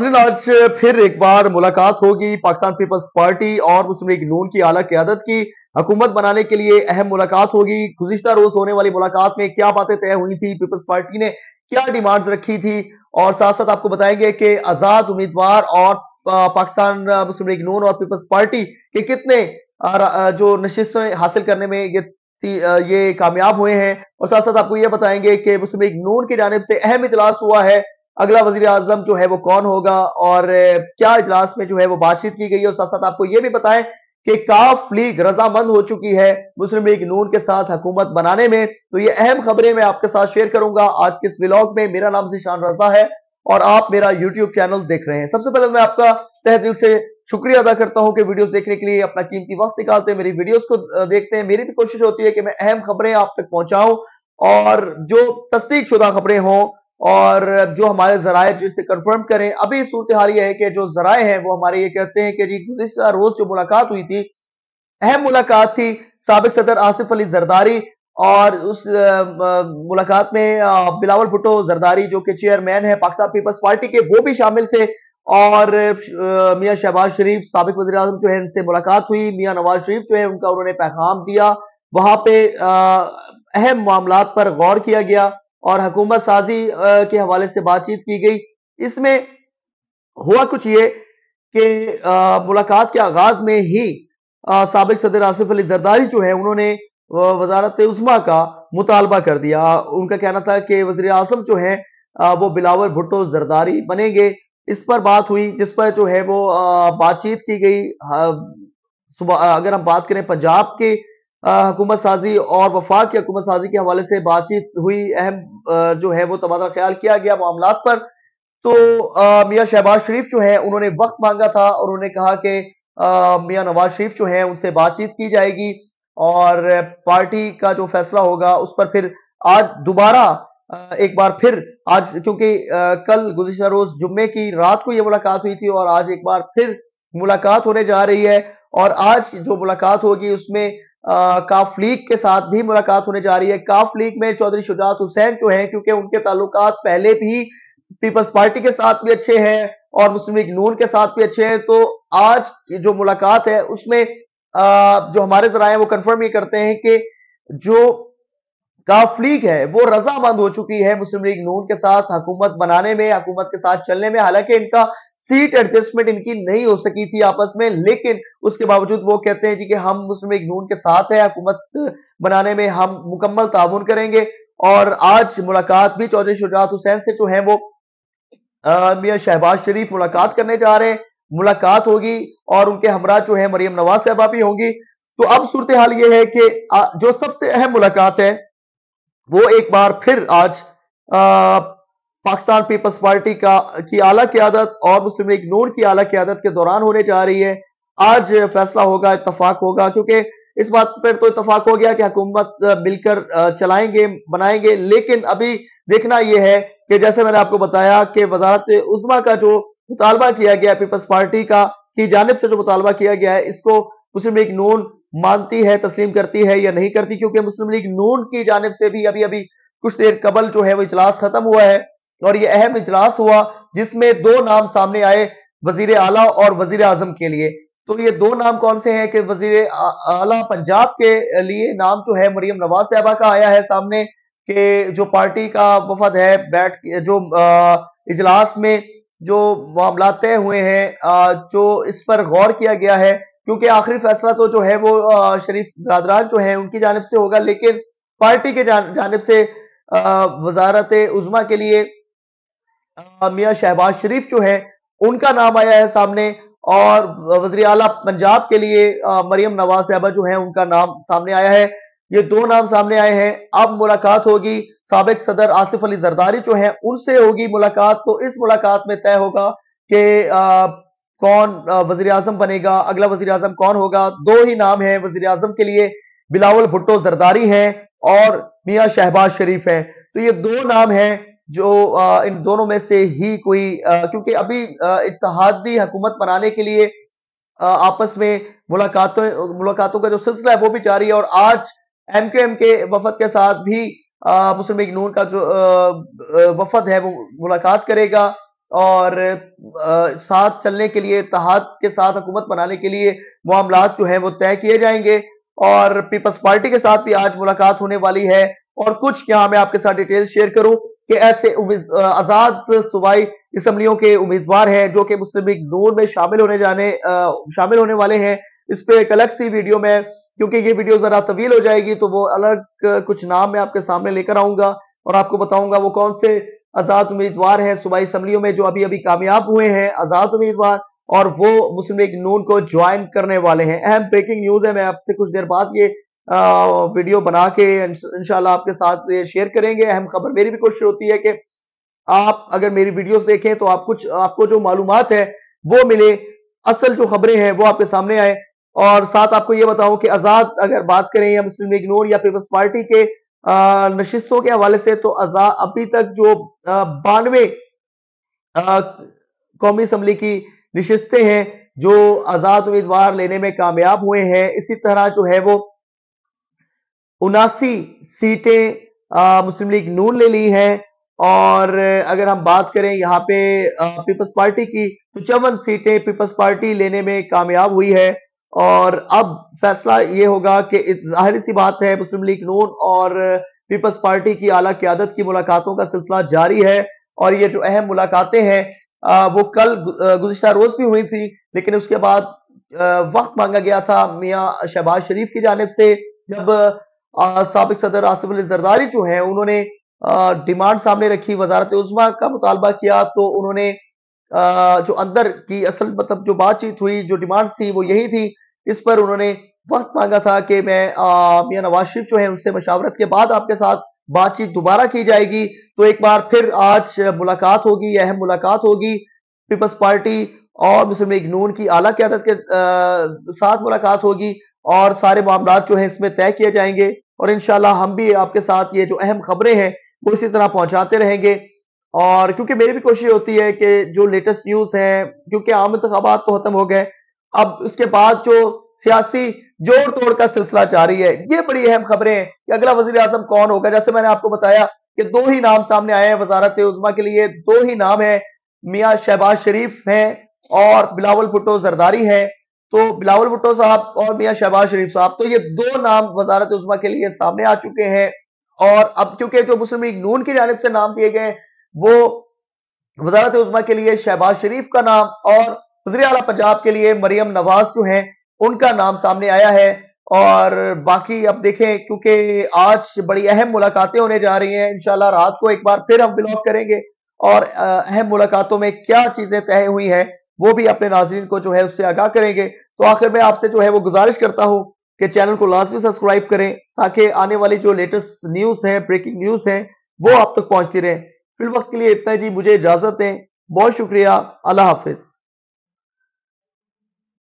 आज फिर एक बार मुलाकात होगी पाकिस्तान पीपल्स पार्टी और मुस्लिम लीग नून की आला क़यादत की हुकूमत बनाने के लिए अहम मुलाकात होगी। गुज़िश्ता रोज होने वाली मुलाकात में क्या बातें तय हुई थी, पीपल्स पार्टी ने क्या डिमांड्स रखी थी और साथ साथ आपको बताएंगे कि आजाद उम्मीदवार और पाकिस्तान मुस्लिम लीग नून और पीपल्स पार्टी के कितने जो नशिस्तें हासिल करने में ये कामयाब हुए हैं और साथ साथ आपको ये बताएंगे कि मुस्लिम लीग नून की जानिब से अहम इजलास हुआ है, अगला वजीर आजम जो है वो कौन होगा और क्या इजलास में जो है वो बातचीत की गई है। और साथ साथ आपको ये भी बताएं कि काफ लीग रजामंद हो चुकी है मुस्लिम लीग नून के साथ हुकूमत बनाने में। तो ये अहम खबरें मैं आपके साथ शेयर करूंगा आज के इस व्लॉग में। मेरा नाम ज़ीशान रज़ा है और आप मेरा यूट्यूब चैनल देख रहे हैं। सबसे पहले मैं आपका तहे दिल से शुक्रिया अदा करता हूं कि वीडियोस देखने के लिए अपना कीमती वक्त निकालते हैं, मेरी वीडियोस को देखते हैं। मेरी भी कोशिश होती है कि मैं अहम खबरें आप तक पहुंचाऊं और जो तस्दीक शुदा खबरें हों और जो हमारे जराए जिससे कंफर्म करें। अभी सूरत हाल यह है कि जो जराए हैं वो हमारे ये कहते हैं कि जी गुज़िश्ता रोज जो मुलाकात हुई थी अहम मुलाकात थी, साबिक सदर आसिफ अली जरदारी और उस मुलाकात में बिलावल भुट्टो जरदारी जो कि चेयरमैन है पाकिस्तान पीपल्स पार्टी के वो भी शामिल थे और मियां शहबाज शरीफ साबिक वज़ीर आज़म जो है इनसे मुलाकात हुई। मियां नवाज शरीफ जो है उनका उन्होंने पैगाम दिया, वहां पे अहम मामलात पर गौर किया गया और हुकूमत साजी के हवाले से बातचीत की गई। इसमें हुआ कुछ ये कि मुलाकात के आगाज में ही साबिक सदर आसिफ अली जरदारी जो है उन्होंने वजारत उज़्मा का मुतालबा कर दिया। उनका कहना था कि वज़ीर आज़म जो है वो बिलावल भुट्टो जरदारी बनेंगे। इस पर बात हुई जिस पर जो है वो बातचीत की गई। सुबह अगर हम बात करें पंजाब की हुकूमत साजी और वफाक की हुकूमत साजी के हवाले से बातचीत हुई, अहम जो है वो तबादला ख्याल किया गया मामलात पर। तो मियां शहबाज शरीफ जो है उन्होंने वक्त मांगा था और उन्होंने कहा कि मियां नवाज शरीफ जो है उनसे बातचीत की जाएगी और पार्टी का जो फैसला होगा उस पर फिर आज दोबारा एक बार फिर आज, क्योंकि कल गुज़िश्ता रोज जुम्मे की रात को यह मुलाकात हुई थी और आज एक बार फिर मुलाकात होने जा रही है। और आज जो मुलाकात होगी उसमें काफ लीग के साथ भी मुलाकात होने जा रही है। काफ लीग में चौधरी शुजात हुसैन जो हैं, क्योंकि उनके ताल्लुकात पहले भी पीपल्स पार्टी के साथ भी अच्छे हैं और मुस्लिम लीग नून के साथ भी अच्छे हैं, तो आज जो मुलाकात है उसमें जो हमारे जराए वो कंफर्म ये करते हैं कि जो काफ लीग है वो रजामंद हो चुकी है मुस्लिम लीग नून के साथ हुकूमत बनाने में, हुकूमत के साथ चलने में। हालांकि इनका सीट एडजस्टमेंट इनकी नहीं हो सकी थी आपस में, लेकिन उसके बावजूद वो कहते हैं जी कि हम मुस्लिम लीग नून के साथ है, हुकूमत बनाने में हम मुकम्मल ताउन करेंगे। और आज मुलाकात भी चौधरी शुजात हुसैन से जो है वो मियां शहबाज शरीफ मुलाकात करने जा रहे हैं, मुलाकात होगी और उनके हमरा जो है मरियम नवाज साहबा भी होंगी। तो अब सूरत हाल ये है कि जो सबसे अहम मुलाकात है वो एक बार फिर आज पाकिस्तान पीपल्स पार्टी की आला क़यादत और मुस्लिम लीग नून की आला क़यादत के दौरान होने जा रही है। आज फैसला होगा, इत्तफाक होगा, क्योंकि इस बात पर तो इत्तफाक हो गया कि हुकूमत मिलकर चलाएंगे बनाएंगे। लेकिन अभी देखना यह है कि जैसे मैंने आपको बताया कि वजारत उज़्मा का जो मुतालबा किया गया पीपल्स पार्टी का की जानिब से जो मुतालबा किया गया है इसको मुस्लिम लीग नून मानती है, तस्लीम करती है या नहीं करती, क्योंकि मुस्लिम लीग नून की जानिब से भी अभी अभी कुछ देर कबल जो है वो इजलास खत्म हुआ है और ये अहम इजलास हुआ जिसमें दो नाम सामने आए वजीर आला और वजीर आजम के लिए। तो ये दो नाम कौन से हैं कि वजीर आला पंजाब के लिए नाम जो है मरियम नवाज साहबा का आया है सामने, के जो पार्टी का वफद है बैठ जो इजलास में जो मामला तय हुए हैं जो इस पर गौर किया गया है, क्योंकि आखिरी फैसला तो जो है वो शरीफ बरादरान जो है उनकी जानिब से होगा। लेकिन पार्टी के जानिब से वजारत उज़्मा के लिए मियां शहबाज शरीफ जो है उनका नाम आया है सामने और वज़ीर आला पंजाब के लिए मरियम नवाज साहबा जो है उनका नाम सामने आया है। ये दो नाम सामने आए हैं। अब मुलाकात होगी, साबिक सदर आसिफ अली जरदारी जो है उनसे होगी मुलाकात। तो इस मुलाकात में तय होगा कि कौन वजीर आजम बनेगा, अगला वजीर आजम कौन होगा। दो ही नाम है वजीर आजम के लिए, बिलावल भुट्टो जरदारी हैं और मियां शहबाज शरीफ हैं। तो ये दो नाम हैं जो इन दोनों में से ही कोई, क्योंकि अभी इत्तेहादी हुकूमत बनाने के लिए आपस में मुलाकातों का जो सिलसिला है वो भी जारी है। और आज एमक्यूएम के वफद के साथ भी मुस्लिम लीग नून का जो वफद है वो मुलाकात करेगा और साथ चलने के लिए, इत्तेहाद के साथ हुकूमत बनाने के लिए मामलात जो है वो तय किए जाएंगे। और पीपल्स पार्टी के साथ भी आज मुलाकात होने वाली है और कुछ यहाँ मैं आपके साथ डिटेल शेयर करूं कि ऐसे आजाद सूबाई असम्बलियों के उम्मीदवार हैं जो कि मुस्लिम लीग नून में शामिल होने वाले हैं। इस पर एक अलग सी वीडियो में, क्योंकि ये वीडियो जरा तवील हो जाएगी, तो वो अलग कुछ नाम मैं आपके सामने लेकर आऊंगा और आपको बताऊंगा वो कौन से आजाद उम्मीदवार हैं सूबाई असम्बलियों में जो अभी अभी कामयाब हुए हैं आजाद उम्मीदवार, और वो मुस्लिम लीग नून को ज्वाइन करने वाले हैं। अहम ब्रेकिंग न्यूज है, मैं आपसे कुछ देर बाद ये वीडियो बना के इंशाल्लाह आपके साथ शेयर करेंगे। अहम खबर, मेरी भी कोशिश होती है कि आप अगर मेरी वीडियोस देखें तो आप कुछ, आपको जो मालूमात है वो मिले, असल जो खबरें हैं वो आपके सामने आए। और साथ आपको ये बताऊं कि आजाद अगर बात करें या मुस्लिम लीग नून या पीपल्स पार्टी के नशिस्तों के हवाले से, तो आजाद अभी तक जो 92 कौमी असम्बली की नशिस्तें हैं जो आजाद उम्मीदवार लेने में कामयाब हुए हैं। इसी तरह जो है वो 79 सीटें मुस्लिम लीग नून ले ली हैं। और अगर हम बात करें यहाँ पे पीपल्स पार्टी की, तो 54 सीटें पीपल्स पार्टी लेने में कामयाब हुई है। और अब फैसला ये होगा कि जाहिर सी बात है मुस्लिम लीग नून और पीपल्स पार्टी की आला क़यादत की मुलाकातों का सिलसिला जारी है। और ये जो अहम मुलाकातें हैं वो कल गुज़िश्ता रोज भी हुई थी, लेकिन उसके बाद वक्त मांगा गया था मियाँ शहबाज शरीफ की जानिब से, जब साबिक सदर आसिफ अली जरदारी जो हैं उन्होंने डिमांड सामने रखी, वजारत उज़्मा का मुतालबा किया। तो उन्होंने जो अंदर की असल मतलब जो बातचीत हुई, जो डिमांड थी वो यही थी। इस पर उन्होंने वक्त मांगा था कि मैं मियां नवाज शरीफ जो है उनसे मशावरत के बाद आपके साथ बातचीत दोबारा की जाएगी। तो एक बार फिर आज मुलाकात होगी, अहम मुलाकात होगी, पीपल्स पार्टी और मुस्लिम लीग नून की आला क़यादत के साथ मुलाकात होगी और सारे मामला जो है इसमें तय किए जाएंगे। और इंशाल्लाह हम भी आपके साथ ये जो अहम खबरें हैं वो इसी तरह पहुंचाते रहेंगे। और क्योंकि मेरी भी कोशिश होती है कि जो लेटेस्ट न्यूज़ हैं, क्योंकि आम इंतखाबात तो खत्म हो गए, अब उसके बाद जो सियासी जोड़ तोड़ का सिलसिला जारी है, ये बड़ी अहम खबरें हैं कि अगला वजीर आजम कौन होगा। जैसे मैंने आपको बताया कि दो ही नाम सामने आए हैं वजारत उज़्मा के लिए, दो ही नाम है, मियाँ शहबाज शरीफ हैं और बिलावल भुट्टो जरदारी हैं। तो बिलावल भुट्टो साहब और मियाँ शहबाज शरीफ साहब, तो ये दो नाम वजारत उज़्मा के लिए सामने आ चुके हैं। और अब क्योंकि जो मुस्लिम लीग नून की जानिब से नाम दिए गए, वो वजारत उज़्मा के लिए शहबाज शरीफ का नाम और वज़ीर आला पंजाब के लिए मरियम नवाज जो हैं उनका नाम सामने आया है। और बाकी अब देखें, क्योंकि आज बड़ी अहम मुलाकातें होने जा रही हैं, इंशाल्लाह रात को एक बार फिर हम ब्लॉग करेंगे और अहम मुलाकातों में क्या चीजें तय हुई हैं वो भी अपने नाज़रीन को जो है उससे आगाह करेंगे। तो आखिर में आपसे जो है वो गुजारिश करता हूं कि चैनल को लाजमी सब्सक्राइब करें ताकि आने वाली जो लेटेस्ट न्यूज़ है, ब्रेकिंग न्यूज़ है, वो आप तक पहुंचती रहे। फिलहाल के लिए इतना जी, मुझे इजाजत दें, बहुत शुक्रिया, अल्लाह हाफिज।